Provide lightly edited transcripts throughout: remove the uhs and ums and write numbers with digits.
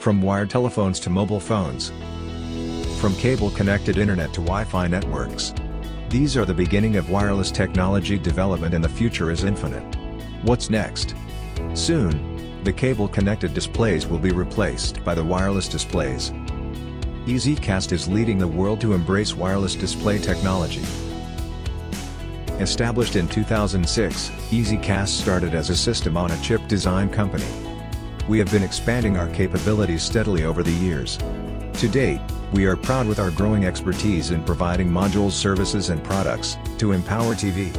from wired telephones to mobile phones, from cable-connected internet to Wi-Fi networks. These are the beginning of wireless technology development, and the future is infinite. What's next? Soon, the cable-connected displays will be replaced by the wireless displays. EasyCast is leading the world to embrace wireless display technology. Established in 2006, EasyCast started as a system-on-a-chip design company. We have been expanding our capabilities steadily over the years. To date, we are proud with our growing expertise in providing modules, services and products, to empower TV,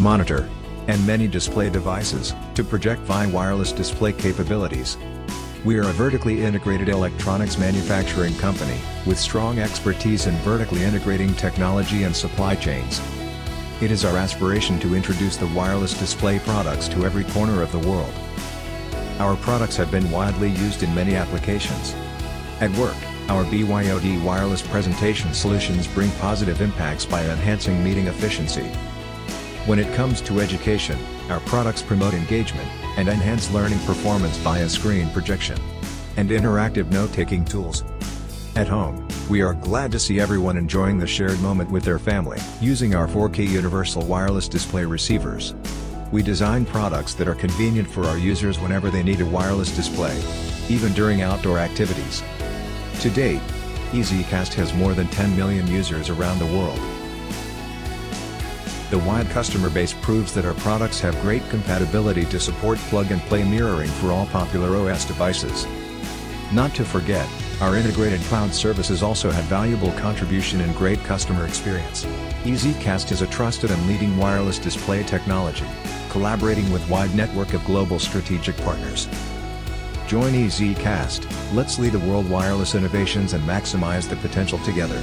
monitor, and many display devices, to project VI wireless display capabilities. We are a vertically integrated electronics manufacturing company, with strong expertise in vertically integrating technology and supply chains. It is our aspiration to introduce the wireless display products to every corner of the world. Our products have been widely used in many applications. At work, our BYOD wireless presentation solutions bring positive impacts by enhancing meeting efficiency. When it comes to education, our products promote engagement and enhance learning performance via screen projection and interactive note-taking tools. At home, we are glad to see everyone enjoying the shared moment with their family using our 4K universal wireless display receivers. We design products that are convenient for our users whenever they need a wireless display, even during outdoor activities. To date, EasyCast has more than 10 million users around the world. The wide customer base proves that our products have great compatibility to support plug-and-play mirroring for all popular OS devices. Not to forget, our integrated cloud services also have valuable contribution and great customer experience. EasyCast is a trusted and leading wireless display technology, collaborating with a wide network of global strategic partners. Join EasyCast, let's lead the world wireless innovations and maximize the potential together.